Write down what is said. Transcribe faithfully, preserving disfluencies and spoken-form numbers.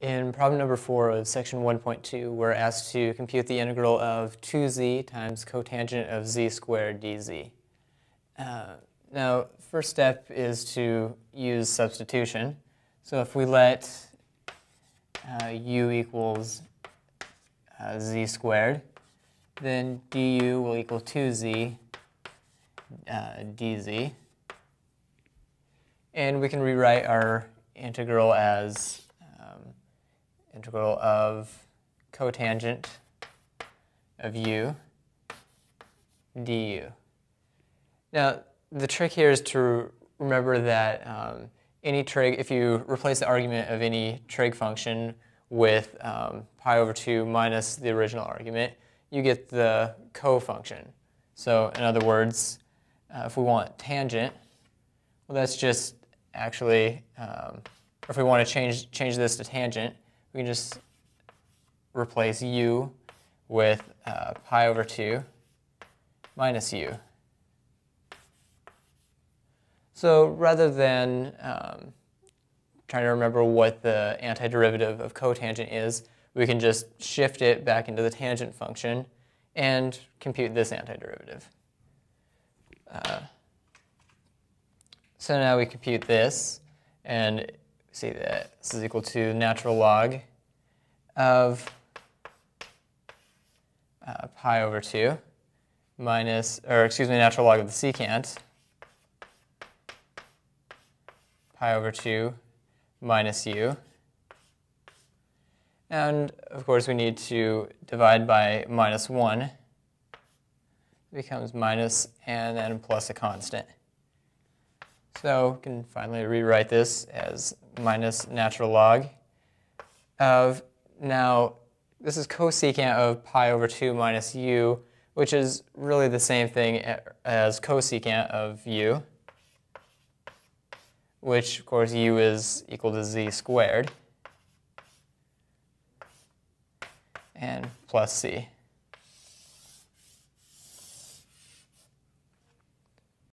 In problem number four of section one point two, we're asked to compute the integral of two z times cotangent of z squared dz. Uh, now, first step is to use substitution. So if we let uh, u equals uh, z squared, then du will equal two z uh, dz. And we can rewrite our integral as integral of cotangent of u du. Now, the trick here is to remember that um, any trig, if you replace the argument of any trig function with um, pi over two minus the original argument, you get the co-function. So in other words, uh, if we want tangent, well, that's just actually, um, or if we want to change, change this to tangent, we can just replace u with uh, pi over two minus u. So rather than um, trying to remember what the antiderivative of cotangent is, we can just shift it back into the tangent function and compute this antiderivative. Uh, so now we compute this, and see that this is equal to natural log of uh, pi over two minus, or excuse me, natural log of the secant pi over two minus u. And of course we need to divide by minus one. It becomes minus and then plus a constant. So we can finally rewrite this as minus natural log of, now this is cosecant of pi over two minus u, which is really the same thing as cosecant of u, which of course u is equal to z squared, and plus c.